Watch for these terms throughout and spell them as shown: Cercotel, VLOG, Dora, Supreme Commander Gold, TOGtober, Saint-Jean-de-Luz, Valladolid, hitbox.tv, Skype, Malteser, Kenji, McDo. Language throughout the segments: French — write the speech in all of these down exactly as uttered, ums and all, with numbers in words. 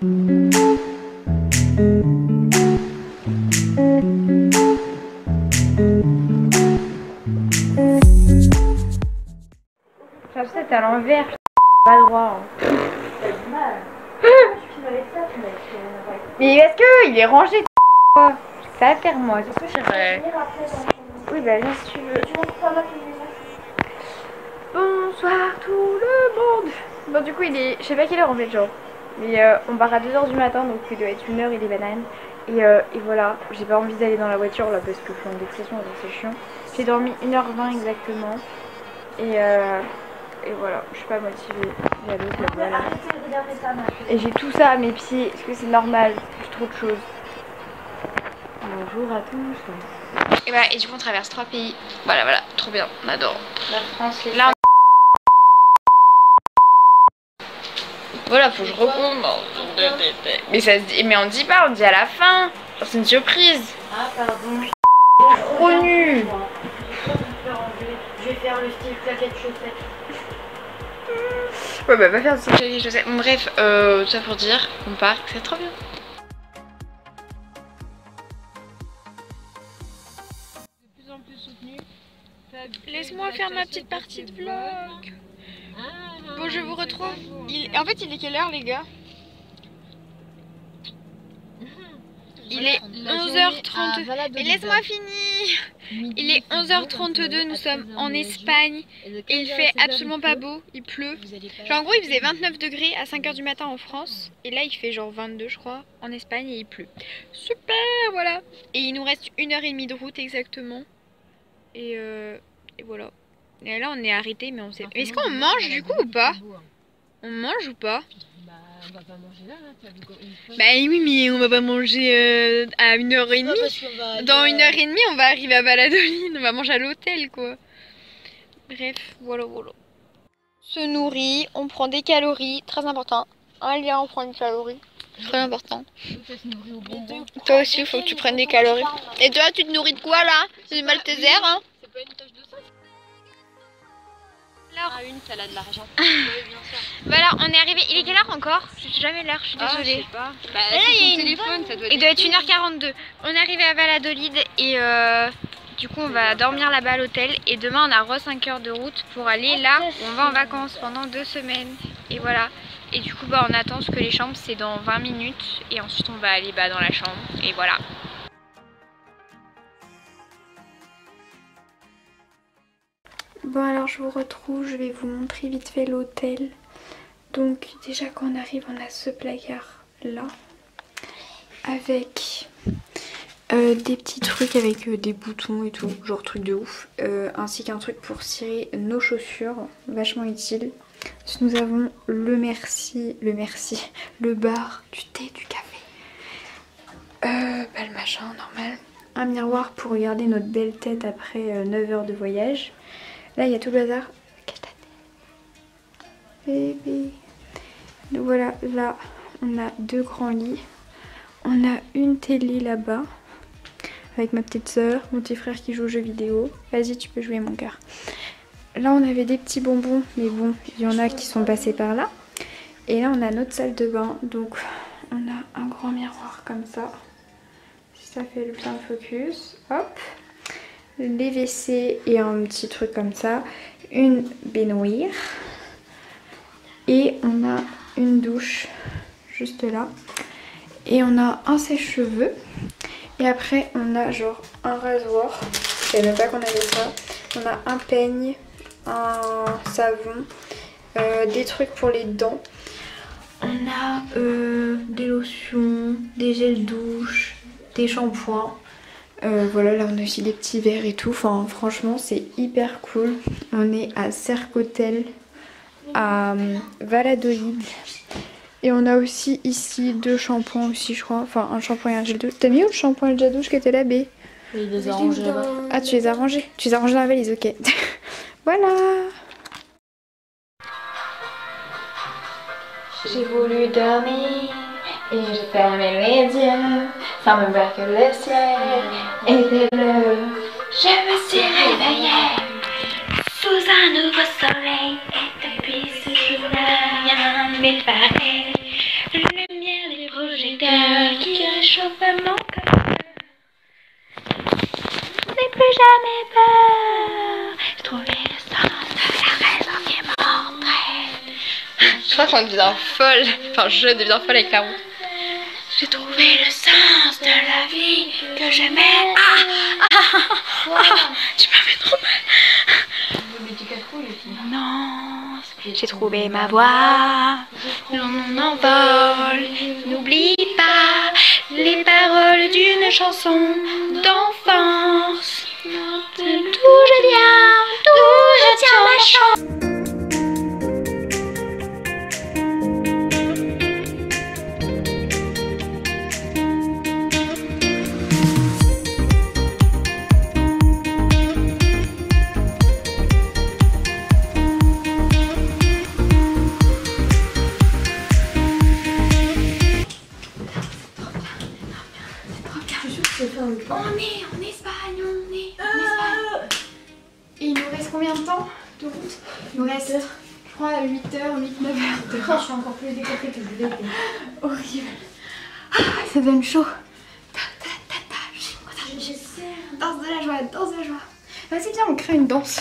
J'achète à l'envers, pas le droit. Hein. Mais est-ce que il est rangé? J'ai que ça à faire moi. Est-ce que je vais venir après? Oui, bah bien si tu veux. Tu montres pas là que je vais faire. Bonsoir tout le monde. Bon du coup il est, je sais pas quelle heure on met genre. Mais euh, on part à deux heures du matin donc il doit être une heure, il est banane. Et, euh, et voilà, j'ai pas envie d'aller dans la voiture là parce que je suis en dépression donc c'est chiant. J'ai dormi une heure vingt exactement. Et euh, et voilà, je suis pas motivée. Et j'ai tout ça à mes pieds, est-ce que c'est normal? J'ai trop de choses. Bonjour à tous. Et bah et du coup on traverse trois pays. Voilà voilà, trop bien, on adore. La France, les là, on... Voilà, faut que je recompte. Mais ça se dit, mais on dit pas, on dit à la fin. C'est une surprise. Ah pardon. Trop nul. Je vais faire le style claquette chaussette. Ouais bah va faire le style claquette chaussette. Bon, bref, euh, tout ça pour dire qu'on part, c'est trop bien. De plus en plus soutenu. Laisse-moi faire ma petite partie de vlog. Bon je vous retrouve. Il... En fait il est quelle heure les gars? Il est onze heures trente-deux. Mais laisse-moi finir. Il est onze heures trente-deux, nous sommes en Espagne et il fait absolument pas beau, il pleut. Genre en gros il faisait vingt-neuf degrés à cinq heures du matin en France et là il fait genre vingt-deux je crois en Espagne et il pleut. Super, voilà. Et il nous reste une heure et demie de route exactement. Et, euh, et voilà. Et là on est arrêté mais on sait. Est-ce qu'on mange du coup ou pas? On mange ou pas? On va pas manger là, là t'as vu quoi, une bah oui, mais on va pas manger euh, à une heure et demie. Dans une heure et demie, on va arriver à Valladolid. On va manger à l'hôtel, quoi. Bref, voilà, voilà. Se nourrit, on prend des calories, très important. Allez, on prend des calories, très important. Toi aussi, il faut que tu prennes des calories. Et toi, tu te nourris de quoi là? C'est du Malteser, hein? C'est pas une tâche de ça. Ah une salade l'argent. Voilà, on est arrivé. Il est quelle heure encore? Je sais jamais l'heure, je suis désolée. Ah, je sais pas. Bah, là, il y a une téléphone, ça doit être. Il doit être une heure quarante-deux. On est arrivé à Valladolid et euh, du coup on va dormir là-bas à l'hôtel et demain on a re cinq heures de route pour aller là où on va en vacances pendant deux semaines. Et voilà. Et du coup bah on attend ce que les chambres c'est dans vingt minutes et ensuite on va aller bah, dans la chambre et voilà. Bon alors je vous retrouve, je vais vous montrer vite fait l'hôtel. Donc déjà quand on arrive on a ce placard là avec euh, des petits trucs avec euh, des boutons et tout, genre truc de ouf, euh, ainsi qu'un truc pour cirer nos chaussures, vachement utile. Nous avons le merci, le merci, le bar, du thé, du café, euh, bah, le machin normal, un miroir pour regarder notre belle tête après euh, neuf heures de voyage. Là il y a tout le bazar. Bébé. Donc voilà, là on a deux grands lits. On a une télé là-bas. Avec ma petite soeur, mon petit frère qui joue aux jeux vidéo. Vas-y tu peux jouer mon cœur. Là on avait des petits bonbons. Mais bon, il y en a qui sont passés par là. Et là on a notre salle de bain. Donc on a un grand miroir comme ça. Si ça fait le plein focus. Hop. Les W C et un petit truc comme ça, une baignoire et on a une douche juste là et on a un sèche-cheveux et après on a genre un rasoir, je savais même pas qu'on avait ça, on a un peigne, un savon, euh, des trucs pour les dents, on a euh, des lotions, des gels douche, des shampoings. Euh, voilà, là on a aussi des petits verres et tout. Enfin, franchement, c'est hyper cool. On est à Cercotel, à Valladolid. Et on a aussi ici deux shampoings aussi, je crois. Enfin, un shampoing et un gel douche. T'as mis où le shampoing et le gel douche qui était là, B? Oui, il les a rangés là-bas. Ah, tu les as rangés? Tu les as rangés dans la valise, ok. Voilà. J'ai voulu dormir et je fermais les yeux. Sans me voir que le ciel était bleu. Je me suis réveillée sous un nouveau soleil. Et depuis ce jour-là, rien ne m'est pareil. Lumière j'ai cœur qui réchauffe mon cœur. Je n'ai plus jamais peur. J'ai trouvé le sens de la raison qui m'entraîne. Je crois qu'on devient folle. Enfin, je deviens folle avec la route. J'ai trouvé le sens de la vie que je mène. Ah, ah, ah, ah, ah. Tu m'as fait trop mal. Non, j'ai trouvé ma voix. L'on envole, n'oublie pas les paroles d'une chanson d'enfance. D'où je viens, d'où je tiens ma chance. On est en Espagne, on est en Espagne. Et il nous reste combien de temps de route? Il nous reste, je crois, à huit heures, huit, neuf heures. Je suis encore plus décapée que je l'ai fait. Horrible. Ah, ça donne chaud. Ta ta ta ta. Je sais. Danse de la joie, danse de la joie. Vas-y, viens, on crée une danse.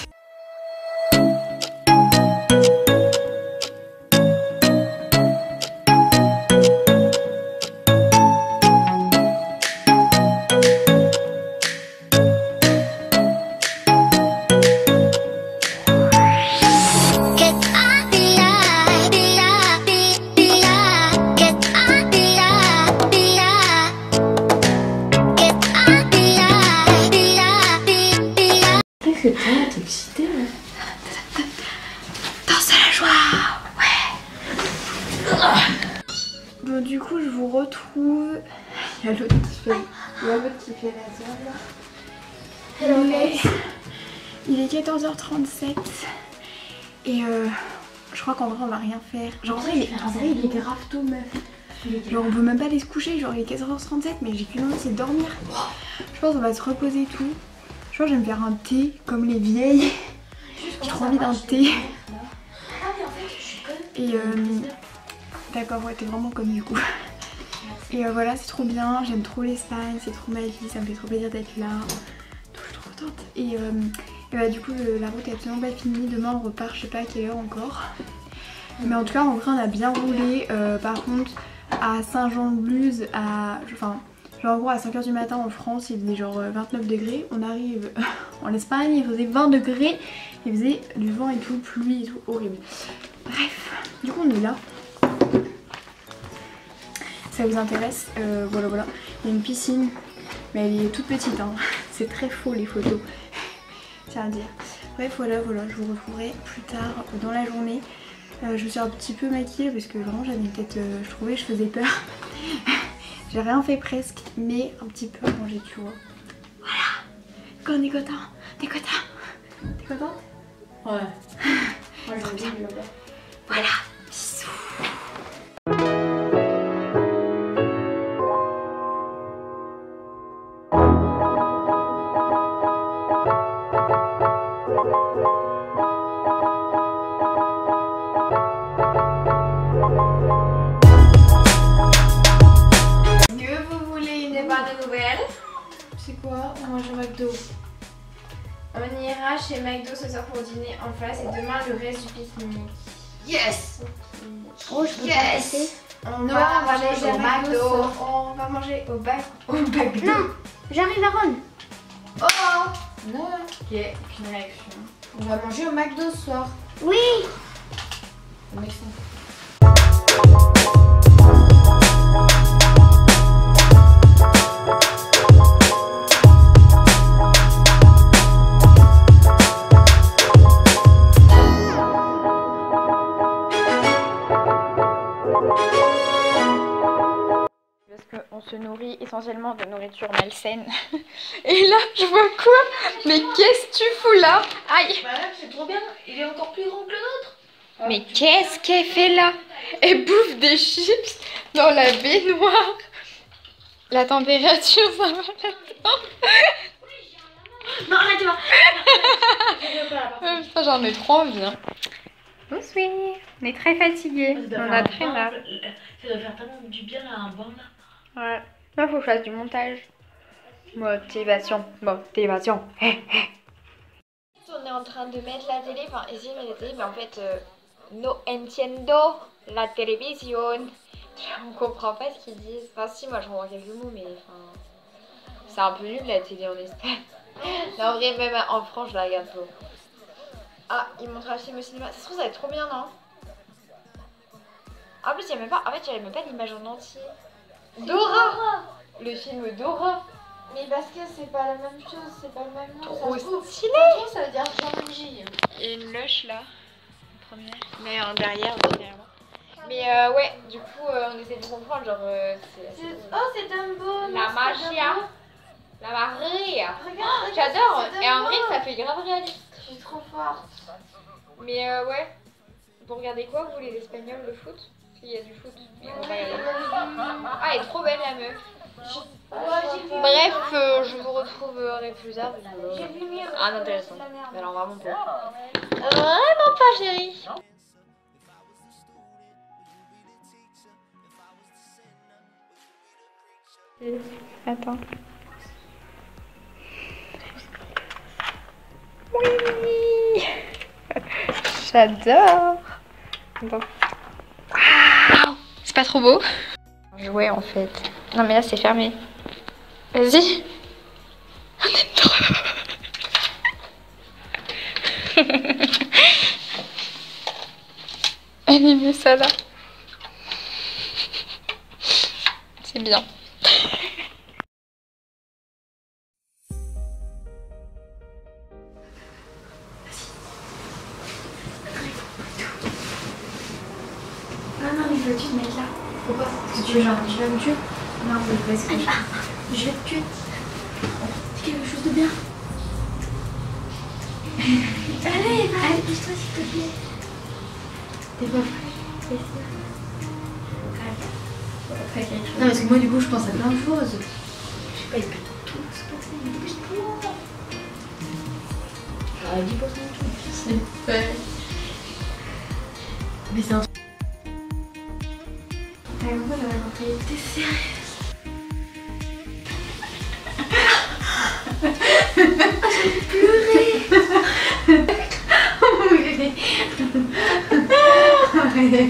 Bon, du coup je vous retrouve. Il y a l'autre qui fait, il y a l'autre qui fait la zone là. Il est quatorze heures trente-sept et euh, je crois qu'en vrai on va rien faire. Genre en vrai il est, en vrai, il est grave tôt meuf. Genre on peut même pas aller se coucher, genre il est quatorze heures trente-sept mais j'ai qu'une envie c'est de dormir. Je pense qu'on va se reposer et tout. Je pense que je vais me faire un thé comme les vieilles. J'ai trop envie d'un thé. Et euh, d'accord, ouais, t'es vraiment conne du coup. Et euh, voilà, c'est trop bien, j'aime trop l'Espagne, c'est trop ma vie, ça me fait trop plaisir d'être là. Donc je suis trop contente. Et, euh, et bah, du coup, euh, la route est absolument pas finie. Demain, on repart, je sais pas à quelle heure encore. Mais en tout cas, en vrai, on a bien roulé. Euh, par contre, à Saint-Jean-de-Luz, à. Enfin, genre en gros, à cinq heures du matin en France, il faisait genre vingt-neuf degrés. On arrive en Espagne, il faisait vingt degrés. Il faisait du vent et tout, pluie et tout, horrible. Bref, du coup, on est là. Ça vous intéresse, euh, voilà voilà, il y a une piscine, mais elle est toute petite, hein. C'est très faux les photos, tiens à dire. Bref voilà voilà, je vous retrouverai plus tard dans la journée. Euh, je me suis un petit peu maquillée parce que vraiment j'avais une tête, euh, je trouvais, je faisais peur. J'ai rien fait presque, mais un petit peu mangé, tu vois. Voilà, quand on est content, t'es content, t'es contente? Ouais. Ouais, trop bien. Voilà, bisous. On ira chez McDo ce soir pour dîner en face et demain le reste du pique-nique. Yes! Oh, je peux yes! On, non, va on va manger au McDo. On va manger au bac. Au McDo. Non, j'arrive à Ron. Oh! Non! Ok, aucune réaction. On va manger au McDo ce soir. Oui! On est fou. Se nourrit essentiellement de nourriture malsaine. Et là, je vois quoi? Mais qu'est-ce que tu fous là? Aïe! Bah là, c'est trop bien, il est encore plus grand que le nôtre. Mais qu'est-ce qu'elle fait là? Elle bouffe des chips dans la baignoire. La température, ça va là-dedans. Non, là, tu vois. J'en ai trop envie. Tous oui, on est très fatigués, ah, on a très marre. Ça doit faire tellement du bien à un bain là. Ouais, moi faut que je fasse du montage. Motivation, motivation. On est en train de mettre la télé, enfin essayer de mettre la télé, mais en fait, euh, no entiendo la télévision. On comprend pas ce qu'ils disent. Enfin si, moi je comprends quelques mots, mais enfin, c'est un peu nul la télé en Espagne. En vrai, même en France, je la regarde pas. Ah, ils montrent un film au cinéma. Ça se trouve, ça va être trop bien, non? En plus, il n'y a même pas. En fait, il n'y a même pas l'image en entier. Dora! Le film Dora! Mais parce que c'est pas la même chose, c'est pas le même nom. Trop stylé! Ça veut dire Jean-Marie. Et une loche là. Première. Mais en derrière, derrière. Mais euh, ouais, du coup, euh, on essaie de comprendre. Genre. Euh, c'est... Oh, c'est Dumbo! La magia! La Maria! Oh, j'adore! Et en vrai, ça fait grave réaliste. Je suis trop forte. Mais euh, ouais. Vous regardez quoi, vous les Espagnols, le foot? Il y a du foot. Mais on va y aller. Ah, elle est trop belle la meuf. Je... Ouais, bref, euh, je vous retrouverai plus tard. Ah, intéressant. Mais alors vraiment pas. Vraiment pas, chérie. Attends. Oui. J'adore. Bon. Wow. C'est pas trop beau. Jouer en fait. Non mais là c'est fermé. Vas-y. On est trop... Elle est mieux ça là. C'est bien. Je veux que tu te mettes là. Pourquoi? Parce que tu veux genre, tu vas me tuer? Non, vas-y, vas-y. Je vais te tuer. C'est quelque chose de bien. Allez, allez, pousse-toi s'il te plaît. T'es pas prêt? Laisse-moi. Allez. Non, parce que moi du coup je pense à plein de choses. Je sais pas, il se passe tout ce qui se passe. Mais dépêche-toi. J'aurais dix pour cent de tout. C'est fait. Mais c'est un... Ah, moi, la mentalité, t'es sérieuse? Ah, j'ai pleuré! Oh, bébé! Oh, bébé!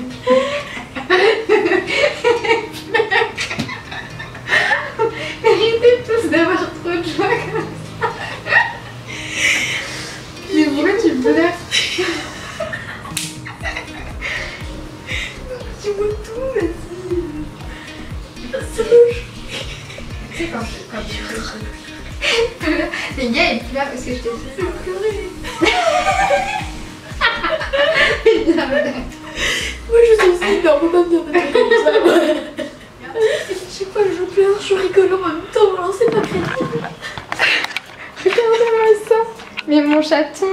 Méritez tous d'avoir trop de joie comme ça! Mais pourquoi tu pleures? Tu vois tout, mais... Tu sais, quand tu pleures, les gars, ils pleurent parce que je t'ai fait pleurer. Moi, je suis aussi énorme, on peut pas me faire pleurer comme ça. Je sais pas, je pleure, je suis rigolo en même temps, alors c'est pas crédible. Regardez-moi ça. Mais mon chaton,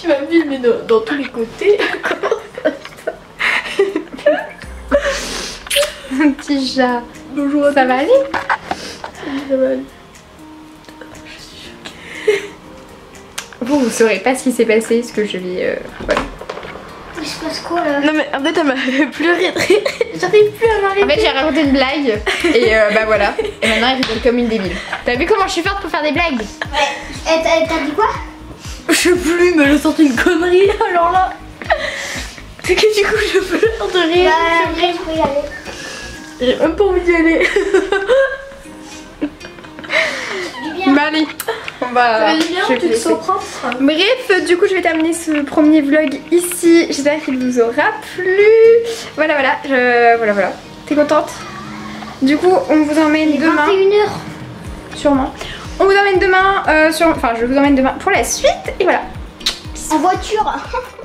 tu m'as vu, mais dans, dans tous les côtés. Un petit chat. Bonjour, ça va aller? Ça va aller. Je suis choquée. Vous, vous saurez pas ce qui s'est passé, ce que je vais... Euh... Voilà. Il se passe quoi là? Non mais en fait elle m'a pleuré. J'arrive plus à m'arrêter. En fait j'ai raconté une blague et euh, bah voilà. Et maintenant elle rigole comme une débile. T'as vu comment je suis forte pour faire des blagues? Ouais. Et t'as dit quoi? Je sais plus, mais je sens une connerie alors là. C'est que du coup je pleure de rire. Bah après je peux y aller. J'ai même pas envie d'y aller. Bah allez, on va... Bien, tu te sens propre. Bref, du coup je vais terminer ce premier vlog ici. J'espère qu'il vous aura plu. Voilà, voilà, je... voilà, voilà. T'es contente? Du coup, on vous emmène demain. vingt et une heures. Sûrement. On vous emmène demain, euh, sur... enfin je vous emmène demain pour la suite. Et voilà. En voiture.